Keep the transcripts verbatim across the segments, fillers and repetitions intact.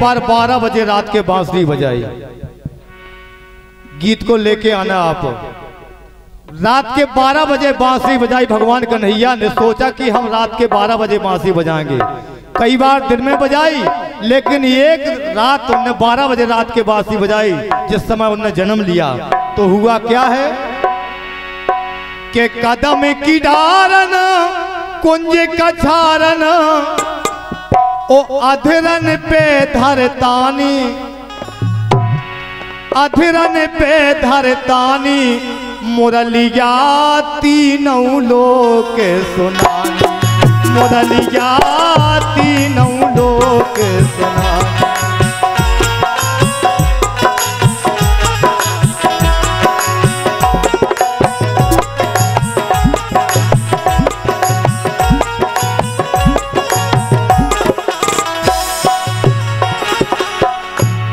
बार बारह बजे रात के बांसुरी बजाई। गीत को लेके आना आप। रात के बारह बजे बांसुरी बजाई। भगवान कन्हैया ने सोचा कि हम रात के बारह बजे बांसुरी बजाएंगे। कई बार दिन में बजाई, लेकिन एक रात उन्होंने बारह बजे रात के बांसुरी बजाई, जिस समय उन्होंने जन्म लिया। तो हुआ क्या है कि कदम की धारन कुंज का छारन ओ अधरन पे धरतानी, अधरन पे धरतानी मुरलिया तीनौ लोक सुनानी, मुरलिया तीनौ लोक सुनानी।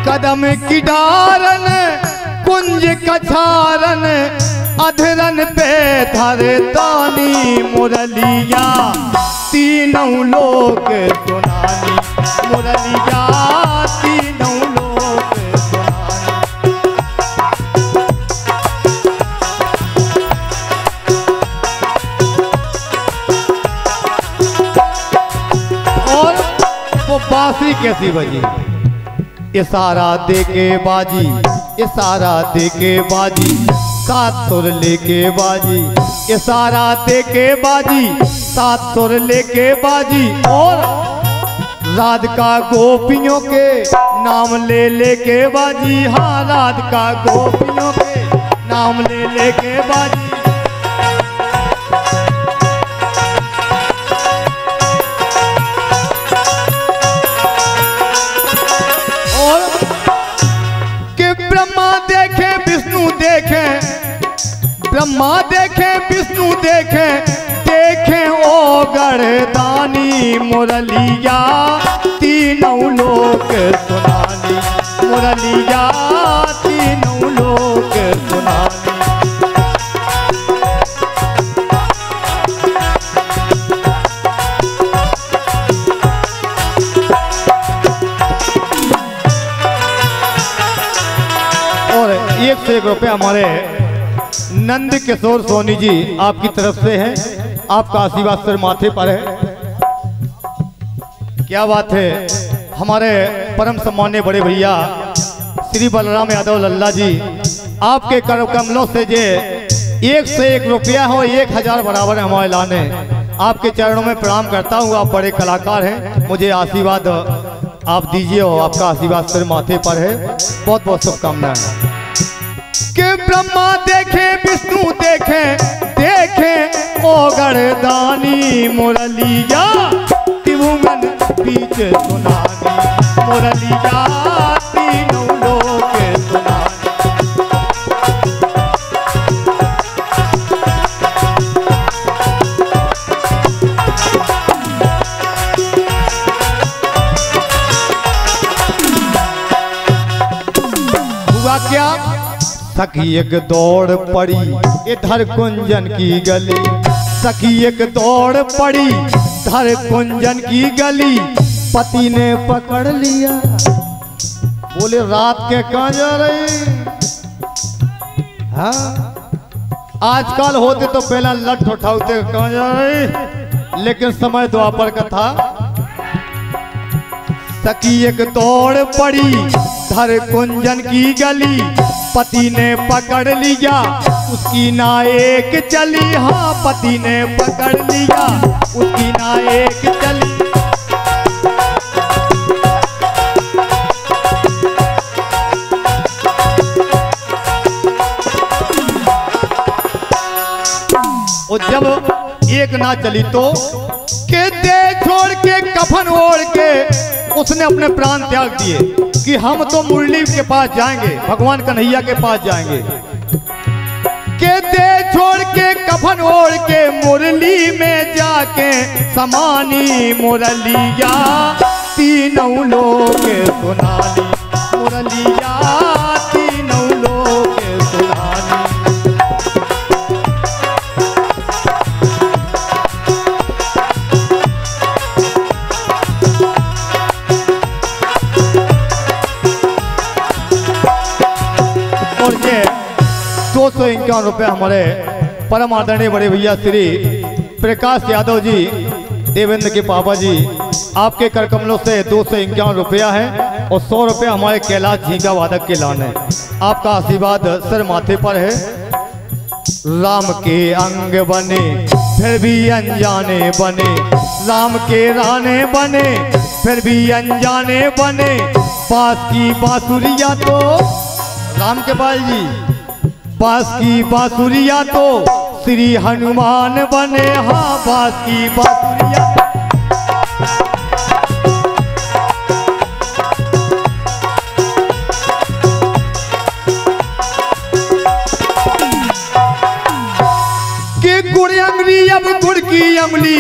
कदम की धारन कुंज कछारन अधरन पे धरतानी मुरलिया तीनों लोक सुनानी, मुरलिया तीनों लोक सुनानी। और वो बांसुरी कैसी बजी? इशारा देके बाजी, इशारा देके बाजी, सात सुर लेके बाजी, इशारा देके बाजी, सात सुर लेके बाजी। और राधिका गोपियों के नाम ले लेके बाजी। हाँ, राधिका गोपियों के नाम ले लेके बाजी। ब्रह्मा देखे विष्णु देखे देखे ओ गर्दानी मुरलिया तीनों लोक सुनानी, मुरलिया तीनों लोक सुनानी। और एक से एक रुपये हमारे नंद किशोर सोनी जी आपकी तरफ से है। आपका आशीर्वाद सर माथे पर है। क्या बात है। हमारे परम सम्माननीय बड़े भैया श्री बलराम यादव लल्ला जी, आपके कर कमलों से जे एक से एक रुपया हो, एक हजार बराबर हमारे लाने। आपके चरणों में प्रणाम करता हूँ। आप बड़े कलाकार हैं। मुझे आशीर्वाद आप दीजिए। और आपका आशीर्वाद सर माथे पर है। बहुत बहुत शुभकामनाएं। के ब्रह्मा देखे विष्णु देखे देखे ओ गर्दानी मुरलिया त्रिभुवन बीच सुनानी, मुरलिया तीनों लोक सुनानी। हुआ क्या? सखी एक दौड़ पड़ी इधर कुंजन की गली, सखी एक दौड़ पड़ी इधर कुंजन की गली, पति ने पकड़ लिया। बोले रात के कहाँ जा रही? हाँ, आजकल होते तो पहला लठ उठाते कहाँ जा रही, लेकिन समय द्वापर का था। सखी एक दौड़ पड़ी इधर कुंजन की गली, पति ने पकड़ लिया उसकी नायक चली। हाँ, पति ने पकड़ लिया उसकी नायक चली। और जब एक ना चली तो के दे छोड़ के कफन ओढ़ के उसने अपने प्राण त्याग दिए कि हम तो मुरली के पास जाएंगे, भगवान कन्हैया के पास जाएंगे। के दे छोड़ के कफन ओढ़ के मुरली में जाके समानी मुरलिया तीनों लोक सुनानी, मुरलिया तीनों लोक सुनानी। सौ इक्यावन रुपये हमारे परम आदरणीय बड़े भैया श्री प्रकाश यादव जी देवेंद्र के पापा जी आपके कर कमलों से दो सौ इक्यावन रुपया है और सौ रुपये हमारे कैलाश झींगा वादक के लाने। आपका आशीर्वाद सर माथे पर है। राम के अंग बने फिर भी अनजाने बने, राम के राने बने फिर भी अनजाने बने, पास की बांसुरिया तो राम के पाल जी, पास की बांसुरिया तो श्री हनुमान बने। हाँ पास की बांसुरिया, के गुड़ अंगली अब गुड़ की अंगली,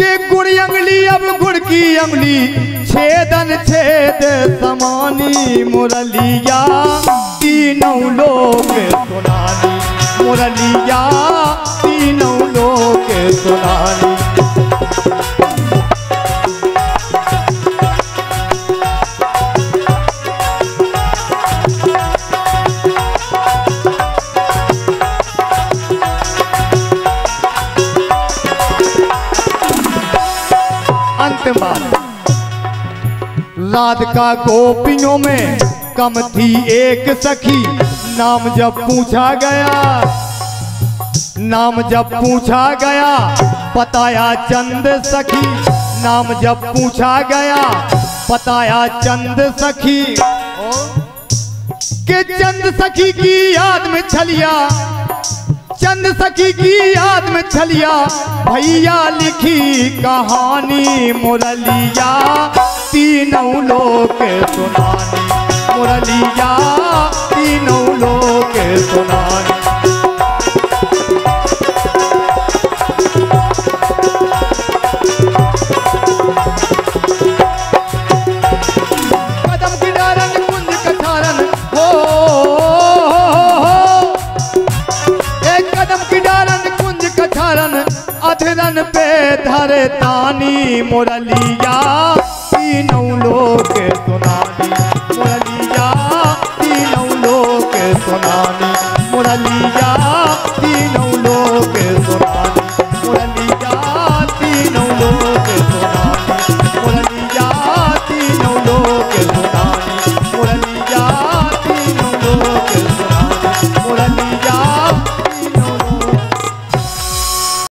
के गुड़ अंगली अब गुड़ की अंगली, छेदन छेद समानी मुरलिया तीनों लोग सुनानी, मुरलिया तीनों लोग सुनानी। अंतिम बार राधिका गोपियों में कम थी एक सखी, नाम जब पूछा गया, नाम जब पूछा गया बताया चंद सखी, नाम जब पूछा गया बताया चंद सखी के चंद सखी की याद में छलिया, चंद सखी की याद में छलिया भैया लिखी कहानी मुरलिया तीनों लोग सुनानी, मुरलिया तीनों लोग सुनानी। अधरन पे धरे तानी मुरलिया तीनों लोग सुनानी, मुरलिया तीनों लोग सुनानी, मुरलिया।